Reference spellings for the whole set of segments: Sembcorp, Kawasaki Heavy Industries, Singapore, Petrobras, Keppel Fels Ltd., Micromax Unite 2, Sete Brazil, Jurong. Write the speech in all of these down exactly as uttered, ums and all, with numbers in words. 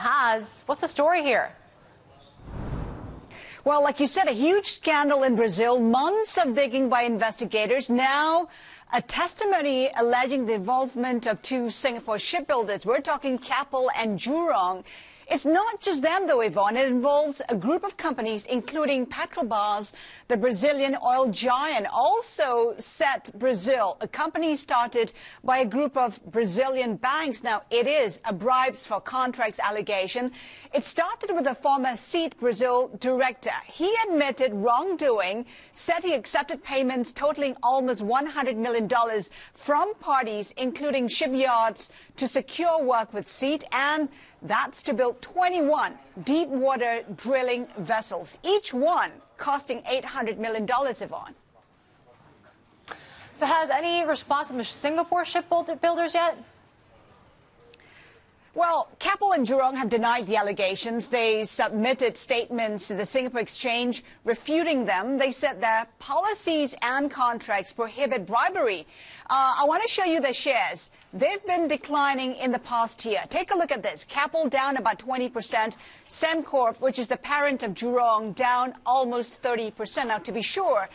Has, what's the story here? Well, like you said, a huge scandal in Brazil, months of digging by investigators. Now, a testimony alleging the involvement of two Singapore shipbuilders. We're talking Keppel and Jurong. It's not just them, though, Yvonne. It involves a group of companies, including Petrobras, the Brazilian oil giant. Also, Sete Brazil, a company started by a group of Brazilian banks. Now, it is a bribes for contracts allegation. It started with a former Sete Brazil director. He admitted wrongdoing, said he accepted payments totaling almost one hundred million dollars from parties, including shipyards, to secure work with Sete, and that's to build twenty-one deep-water drilling vessels, each one costing eight hundred million dollars, Yvonne. So has any response from the Singapore shipbuilders yet? Well, Keppel and Jurong have denied the allegations. They submitted statements to the Singapore Exchange refuting them. They said their policies and contracts prohibit bribery. Uh, I want to show you the shares. They've been declining in the past year. Take a look at this. Keppel down about twenty percent. Sembcorp, which is the parent of Jurong, down almost thirty percent. Now, to be sure,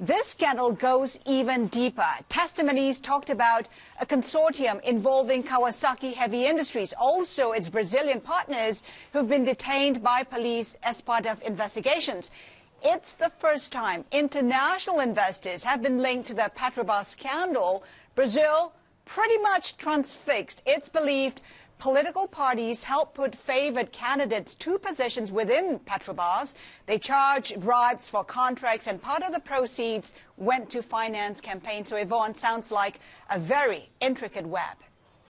this scandal goes even deeper. Testimonies talked about a consortium involving Kawasaki Heavy Industries, also its Brazilian partners, who've been detained by police as part of investigations. It's the first time international investors have been linked to the Petrobras scandal. Brazil pretty much transfixed. It's believed political parties help put favored candidates to positions within Petrobras. They charge bribes for contracts, and part of the proceeds went to finance campaigns. So, Yvonne, sounds like a very intricate web.